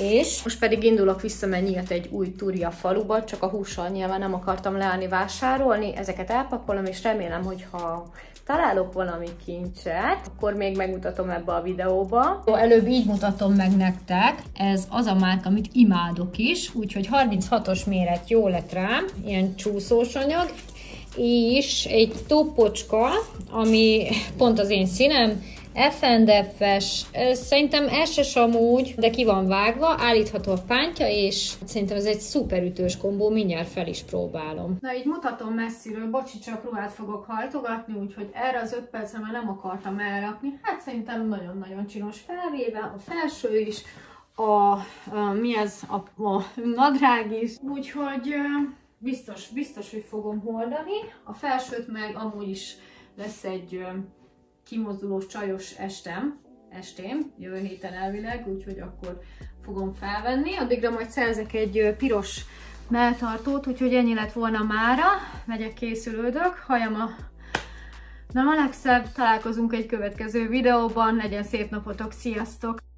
és most pedig indulok vissza, mert nyílt egy új túria faluba, csak a hússal nyilván nem akartam leállni vásárolni, ezeket elpakolom, és remélem, hogy ha találok valami kincset, akkor még megmutatom ebbe a videóba. Előbb így mutatom meg nektek, ez az a márka, amit imádok is, úgyhogy harminchatos méret jó lett rám, ilyen csúszós anyag, és egy topocska, ami pont az én színem, ef end ef-es, szerintem es-es amúgy, de ki van vágva, állítható a pántja, és szerintem ez egy szuperütős kombó, mindjárt fel is próbálom. Na így mutatom messziről, bocsi, csak ruhát fogok hajtogatni, úgyhogy erre az öt percre már nem akartam elrakni, hát szerintem nagyon-nagyon csinos felvéve, a felső is, a, a mi ez, a, a nadrág is, úgyhogy... Biztos, biztos, hogy fogom hordani. A felsőt meg amúgy is lesz egy kimozdulós csajos estem, estém, jövő héten elvileg, úgyhogy akkor fogom felvenni. Addigra majd szerzek egy piros melltartót, úgyhogy ennyi lett volna mára. Megyek, készülődök, hajam a nem a legszebb, találkozunk egy következő videóban, legyen szép napotok, sziasztok!